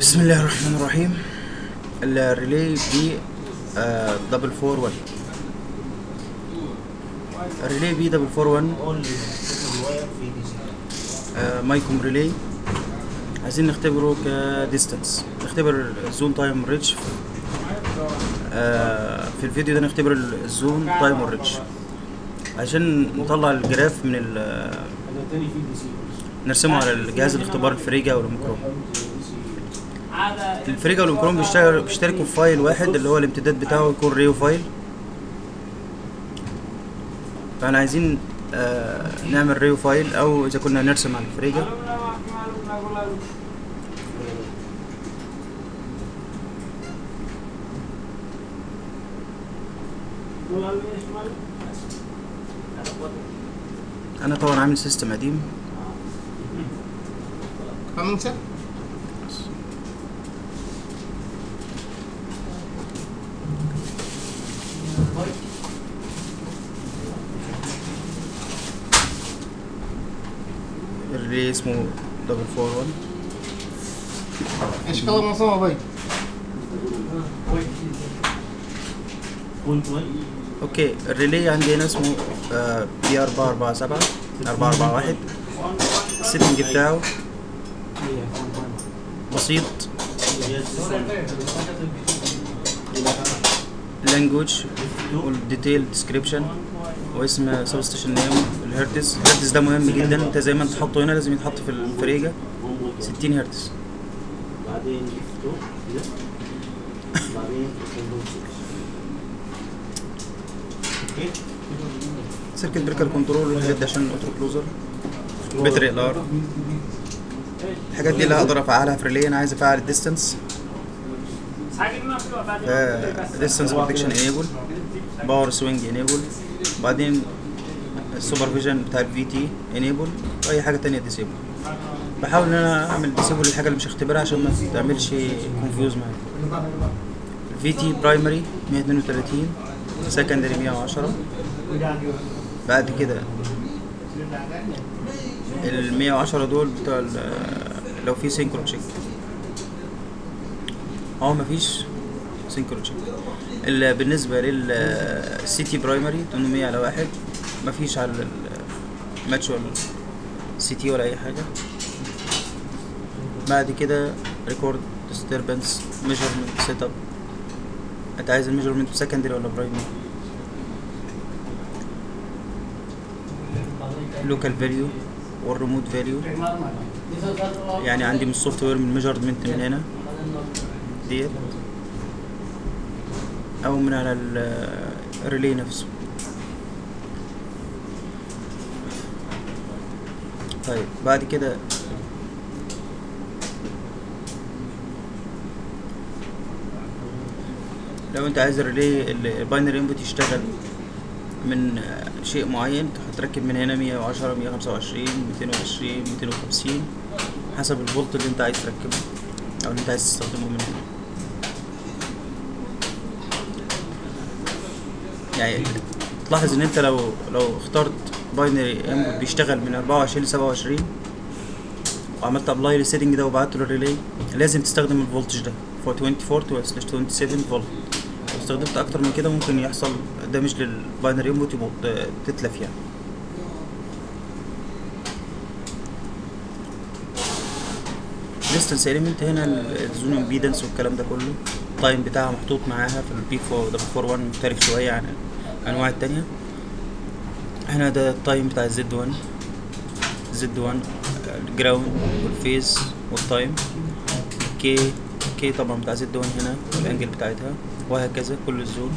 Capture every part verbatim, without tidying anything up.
بسم الله الرحمن الرحيم. الريلي بي دبل فور ون الريلي بي دبل فور ون مايكوم ريلي، عايزين نختبره كديستنس، نختبر الزون تايم ريتش. آه في الفيديو ده نختبر الزون تايم والريتش عشان نطلع الجراف من ال نرسمه على الجهاز الاختبار الفريجة والميكروم. الفريجة والميكروم بيشتركوا في فايل واحد اللي هو الامتداد بتاعه يكون ريو فايل، فاحنا عايزين آه نعمل ريو فايل، او اذا كنا نرسم على الفريجة انا طبعا عامل سيستم قديم. الريلي اسمه دبل فور ون. ايش كلام معظمها باي؟ اوكي، الريلي عندي هنا اسمه بي أربعة أربعة سبعة أربعة أربعة واحد. السيتنج بتاعه بسيط، لانجوج والديتيل ديسكريبشن واسم سبستيشن نيم. الهرتز الهرتز ده مهم جدا، انت زي ما انت حاطه هنا لازم يتحط في الفريجه ستين هرتز. بعدين بعدين سيركت بريكر كنترول والحاجات عشان الاوتو كلوزر، باتري الار، الحاجات دي اللي هقدر افعلها في ريلي. انا عايز افعل الديستنس، ديستنس بروتكشن انيبل، باور سوينج انيبل، بعدين السوبرفيجن بتاع الفي تي انيبل، واي حاجه تانية ديسيبل. بحاول ان انا اعمل ديسيبل للحاجه اللي مش هختبرها عشان ما تعملش كونفيوز معايا. الفي تي برايمري مية اتنين وتلاتين، سكندري مية وعشرة، بعد كده ال مية وعشرة دول بتوع لو في سينكرو تشيك، اهو مفيش سينكرو تشيك. بالنسبه للسيتي برايمري تمنمية على واحد، مفيش على الماتش ولا السيتي ولا اي حاجه. بعد كده ريكورد ديستربنس ميجرمنت سيت اب، انت عايز الميجرمنت سكندري ولا برايمري؟ لوكال فاليو والريموت فاليو، يعني عندي من السوفت وير من ميجرمنت من هنا ديت او من على الريلي نفسه. طيب بعد كده لو انت عايز الريلي الباينري انبوت يشتغل من شيء معين، هتركب من هنا مية وعشرة مية وخمسة وعشرين ميتين وعشرين ميتين وخمسين حسب الفولت اللي انت عايز تركبه او اللي انت عايز تستخدمه من هنا. يعني تلاحظ ان انت لو لو اخترت باينري انبوت بيشتغل من أربعة وعشرين ل سبعة وعشرين وعملت ابلاي للسيتنج ده وبعته للريلي، لازم تستخدم الفولتج ده أربعة وعشرين فولت سبعة وعشرين فولت. لو استخدمت اكتر من كده ممكن يحصل دامج للباينري انبوت، تتلف يعني. ديستنس اليمنت هنا الزون امبيدنس والكلام ده كله، التايم بتاعها محطوط معاها في البي أربعة أربعة واحد، مختلف شويه عن الانواع التانيه. هنا ده التايم بتاع الزد واحد، زد واحد الجراوند والفيز والتايم، كي كي طبعا بتاع زد واحد هنا والانجل بتاعتها، وهكذا كل الزون.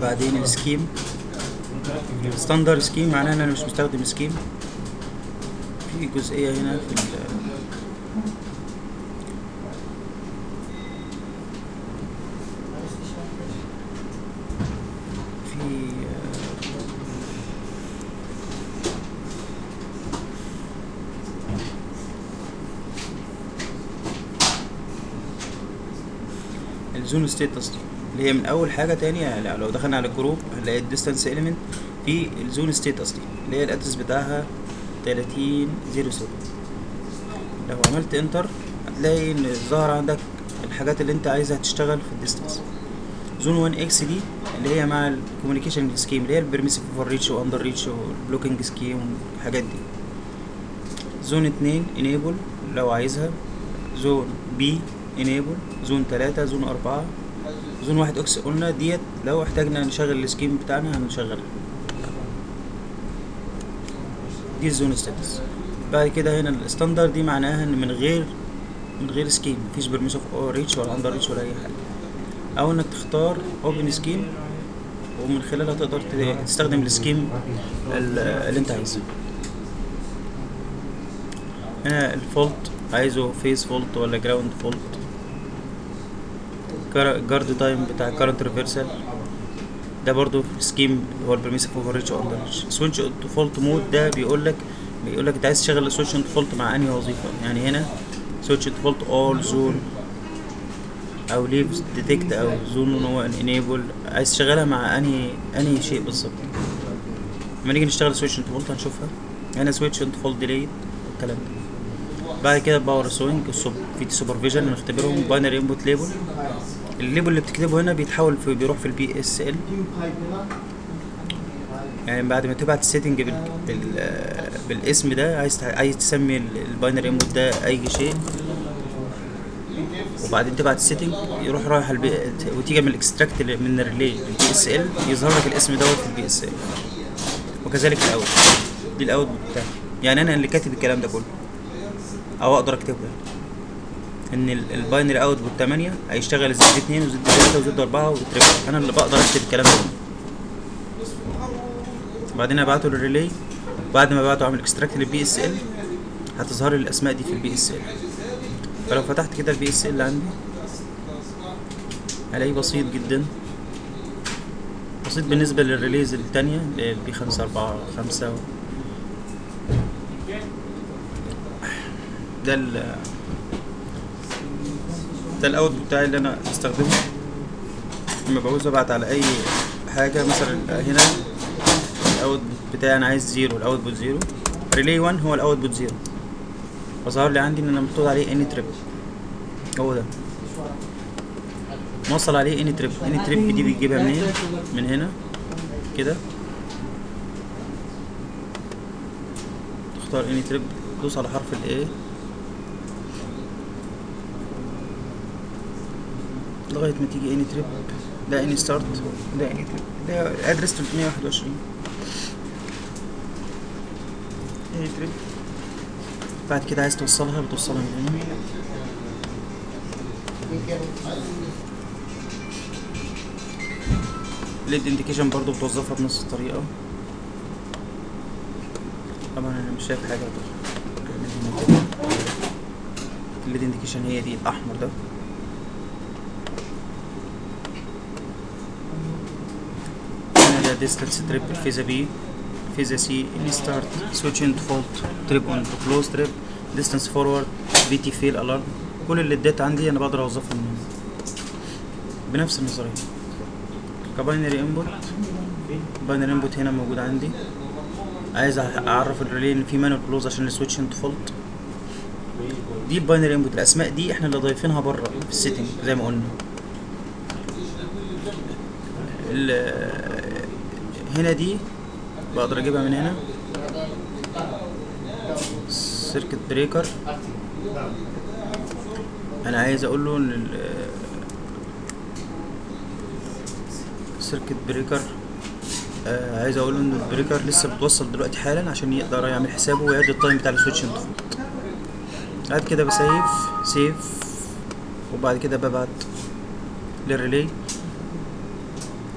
بعدين السكيم، ستاندر سكيم معناه ان انا مش مستخدم سكيم. في جزئيه هنا في الزون ستيتس دي اللي هي من اول حاجه تانية. لو دخلنا على الجروب هنلاقي الديستانس اليمنت في الزون ستيتس دي اللي هي الادرس بتاعها ثلاثين صفر سبعة. لو عملت انتر هتلاقي ان ظهر عندك الحاجات اللي انت عايزها تشتغل في الديستانس. زون واحد اكس دي اللي هي مع الكوميونيكيشن سكيم اللي هي البرميسيف اوفر ريتش واندر ريتش والبلوكينج سكيم والحاجات دي. زون اتنين انيبل لو عايزها، زون بي انيبل، زون تلاتة، زون اربعة، زون واحد اكس قلنا ديت لو احتاجنا نشغل السكيم بتاعنا هنشغلها. دي الزون ستاتس. بعد كده هنا الستاندرد دي معناها ان من غير من غير سكيم، مفيش برميسيف اوفر ريتش ولا اندر ريتش ولا اي حاجه، او انك تختار اوبن سكيم ومن خلالها تقدر تستخدم السكيم اللي انت عايزه. هنا الفولت عايزه فيس فولت ولا جراوند فولت، جارد تايم بتاع كارنت ريفرسال ده برضو سكيم هو البرميسيف اوفر ريتش او اندر ريتش. سويتش اون ديفولت مود ده بيقول لك بيقول لك انت عايز تشغل سويتش اون ديفولت مع انهي وظيفه، يعني هنا سويتش اون ديفولت اول زون او ليفز ديتكت او زون هو انيبل، عايز تشغلها مع انهي انهي شيء بالظبط. لما نيجي نشتغل سويتش اون ديفولت هنشوفها. هنا سويتش اون ديفولت ديلي الكلام ده. بعد كده باور سوينج في تي سوبرفيجن نختبرهم باينري انبوت ليبل. الليبل اللي بتكتبه هنا بيتحول في بيروح في البي اس ال، يعني بعد ما تبعت السيتنج بال... بال... بالاسم ده، عايز عايز تسمي الباينري انبوت ده اي شيء، وبعدين تبعت السيتنج يروح رايح البي وتيجي من الاكستراكت من الريلي البي اس ال يظهر لك الاسم دوت في البي اس ال، وكذلك الاوت. دي الاوت بتاعتي، يعني انا اللي كاتب الكلام ده كله او اقدر اكتبه، ان الباينري اوت بوت تمانية هيشتغل زد اتنين وزد تلاتة وزد اربعة وتريبل، انا اللي بقدر اكتب الكلام ده. بعدين ابعته للريلي، بعد ما ابعته اعمل اكستراكت للبي اس ال، هتظهر لي الاسماء دي في البي اس ال. فلو فتحت كده البي اس ال عندي هلاقيه بسيط جدا، بسيط بالنسبه للريليز الثانيه البي خمسة اربعة خمسة. ده ال ده الاوت بتاعي اللي انا بستخدمه لما بعوز ابعت على اي حاجه. مثلا هنا الاوت بتاعي انا عايز زيرو، الاوت بوت زيرو ريلي واحد هو الاوت بوت زيرو، فظهر لي عندي ان انا محطوط عليه ان تريبل، هو ده موصل عليه ان تريبل. ان تريبل دي بتجيبها منين؟ من هنا كده، تختار ان تريبل، تدوس على حرف الايه لغاية ما تيجي اني تريب. ده اني ستارت، ده اني تريب، ده الادرس تلتمية واحد وعشرين اني تريب. بعد كده عايز توصلها بتوصلها من هنا، ليد انديكيشن برضو بتوظفها بنفس الطريقة. طبعا انا مش شايف حاجة، الليد انديكيشن هي دي الاحمر ده. distance trip فيزا بي فيزا سي ان ستارت switch in default trip on to close trip distance forward بي تي fail alarm. كل اللي اديت عندي انا بقدر اوظفهم منه بنفس النظريه كباينري انبوت. باينري انبوت هنا موجود عندي، عايز اعرف الريلي ان في مانوال كلوز عشان السويتش ان ديفولت. دي الباينري انبوت، الاسماء دي احنا اللي ضايفينها بره في السيتنج زي ما قلنا. هنا دي بقدر اجيبها من هنا، سيركت بريكر انا عايز اقول له ان السيركت بريكر آه عايز اقول له ان البريكر لسه بتوصل دلوقتي حالا عشان يقدر يعمل حسابه ويعد التايم بتاع السويتش ان ديفولت. بعد كده بسيف سيف، وبعد كده ببعت للريلي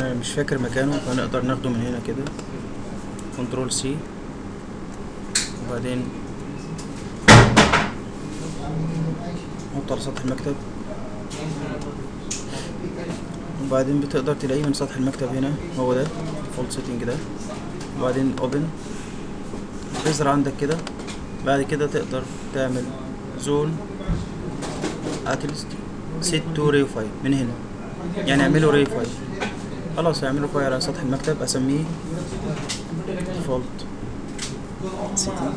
انا مش فاكر مكانه، فهنقدر ناخده من هنا كده كنترول سي، وبعدين نحطه على سطح المكتب، وبعدين بتقدر تلاقيه من سطح المكتب هنا، هو ده الفولد سيتنج ده، وبعدين اوبن بيظهر عندك كده. بعد كده تقدر تعمل زون اتلست سيت تو ريو فايل من هنا، يعني اعمله ريو فايل، خلاص هعمله فايل على سطح المكتب اسميه ديفولت سيتنج،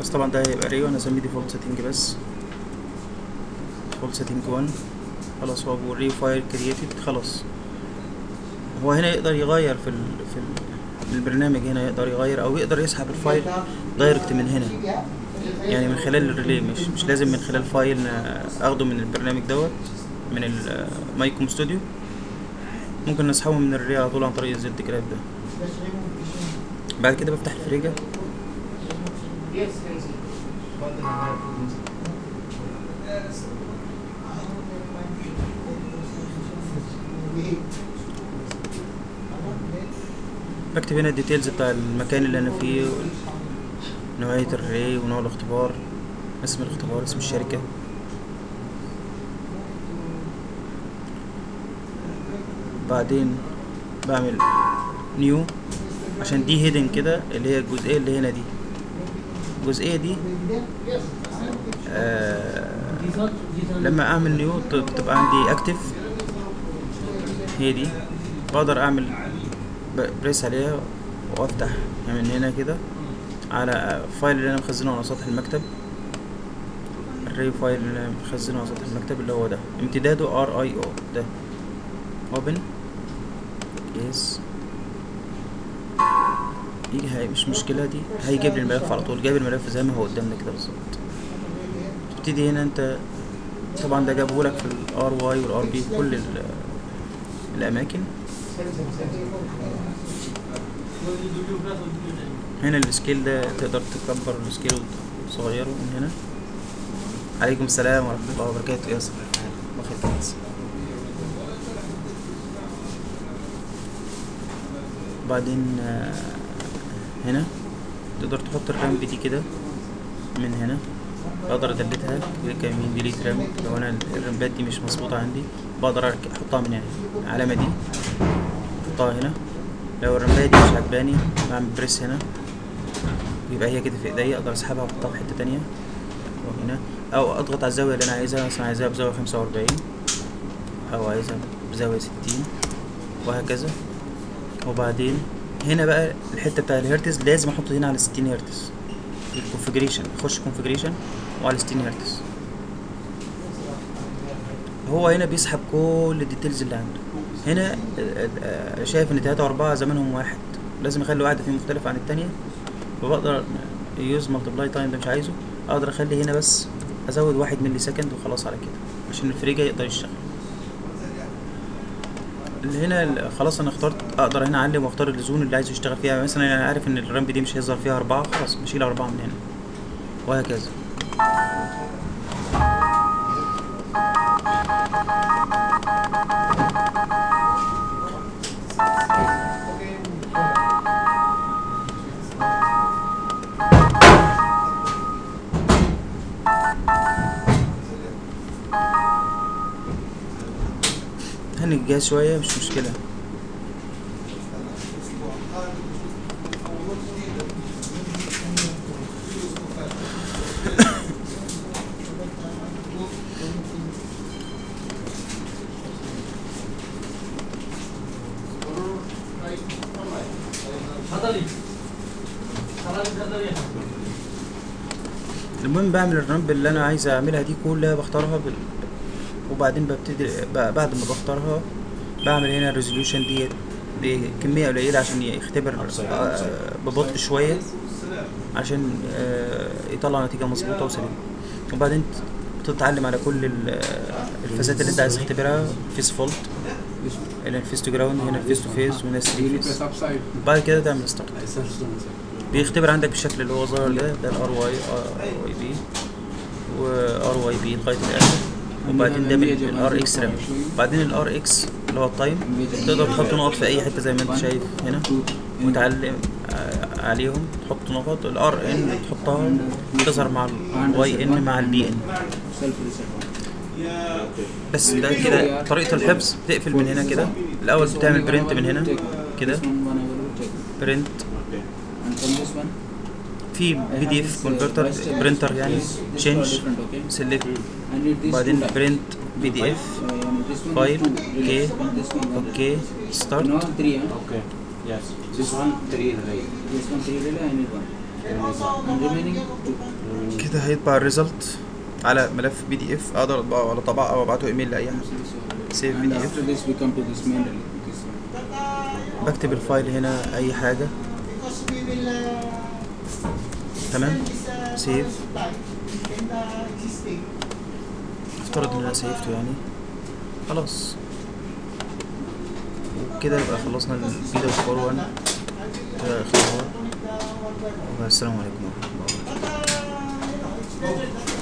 بس طبعا ده هيبقى ريو، انا اسميه ديفولت سيتنج بس، ديفولت سيتنج واحد، خلاص هو ابو ريو فايل كرييتد. خلاص هو هنا يقدر يغير في ال في ال البرنامج، هنا يقدر يغير او يقدر يسحب الفايل دايركت من هنا، يعني من خلال الريلي، مش مش لازم من خلال فايل اخده من البرنامج دوت من المايكوم ستوديو، ممكن نسحبه من الريلي على طول عن طريق الزد جراف ده. بعد كده بفتح الفريجة، بكتب هنا الديتيلز بتاع المكان اللي انا فيه، نوعية الري ونوع الاختبار، اسم الاختبار، اسم الشركة، بعدين بعمل نيو عشان دي هيدن كده اللي هي الجزئية اللي هنا دي، الجزئية دي آه لما اعمل نيو بتبقى عندي اكتف، هي دي بقدر اعمل بريس عليها وافتح يعني من هنا كده على الفايل اللي انا مخزنه على سطح المكتب، الري فايل اللي انا مخزنه على سطح المكتب اللي هو ده، امتداده ار اي او ده، اوبن يس، يجي هي مش مشكله دي، هيجيب لي الملف على طول، جايب الملف زي ما هو قدامنا كده بالظبط. تبتدي هنا انت طبعا ده جابه لك في الار واي والار بي في كل الاماكن. هنا السكيل ده تقدر تكبر السكيل وتصغيره من هنا. عليكم السلام ورحمة الله وبركاته يا صاحبي، بخير كويس. بعدين هنا تقدر تحط الرامب دي كده من هنا، بقدر ادلتها كليك يمين ديليت رامب، لو انا الرامبات دي مش مظبوطة عندي بقدر احطها من هنا، العلامة دي احطها هنا، لو الرامباية دي مش عجباني بعمل بريس هنا يبقى هي كده في ايديا، اقدر اسحبها واحطها في حته تانيه وهنا، او اضغط على الزاويه اللي انا عايزها، مثلا عايزها بزاويه خمسه واربعين او عايزها بزاويه ستين وهكذا. وبعدين هنا بقى الحته بتاع الهرتز لازم احط هنا على ستين هرتز، الكونفيجريشن اخش كونفيجريشن وعلى ستين هرتز، هو هنا بيسحب كل الديتيلز اللي عنده. هنا شايف ان تلاتة واربعة زمانهم واحد، لازم اخلي واحدة فيهم مختلفة عن التانية، فبقدر يوز ملتبلاي تايم ده مش عايزه، اقدر اخلي هنا بس ازود واحد ملي سكند وخلاص على كده عشان الفريجة يقدر يشتغل. هنا خلاص انا اخترت، اقدر هنا اعلم واختار الزون اللي عايز يشتغل فيها، مثلا انا عارف ان الرامب دي مش هيظهر فيها اربعة، خلاص بشيل اربعة من هنا وهكذا. هنجاز شوية مش مشكلة. المهم بعمل الرامب اللي انا عايز اعملها دي كلها بختارها بال... وبعدين ببتدي بعد ما بختارها بعمل هنا الريزوليوشن ديت بكميه قليله عشان يختبر ببطء شويه عشان يطلع نتيجه مظبوطه وسليمه، وبعدين بتتعلم على كل الفازات اللي انت عايز تختبرها، فيس فولت هنا، الفيس تو جراوند هنا، الفيس تو فيس وهنا ثري فيس. بعد كده تعمل ستارت، بيختبر عندك بالشكل اللي هو ظاهر ده، ده الار واي ار واي بي وار واي بي لغايه الاخر، وبعدين ده بالار اكس رام. بعدين الار اكس اللي هو التايم تقدر تحط نقط في اي حته زي ما انت شايف هنا وتعلم عليهم، تحط نقط. الار ان تحطها تظهر مع الواي ان مع البي ان. بس ده كده طريقه الحفظ. بتقفل من هنا كده الاول، بتعمل برنت من هنا كده، برنت في بي دي اف كونفرتر برينتر يعني تشينج سيلكت، بعدين برنت بي دي اف فايل اوكي اوكي ستارت اوكي يس ذس وان ثري ريلي ذس وان ثري ريلي اند وان ريمينينج. كده هيطبع الريزلت على ملف بي دي اف، اقدر اطبعه على طبعه او ابعته ايميل لاي حد. سيف بي دي اف، بكتب الفايل هنا اي حاجه تمام. سيف، افترض ان انا سيفته يعني خلاص، وبكده يبقى خلصنا الفيديو فور واحد. والسلام عليكم ورحمه الله وبركاته.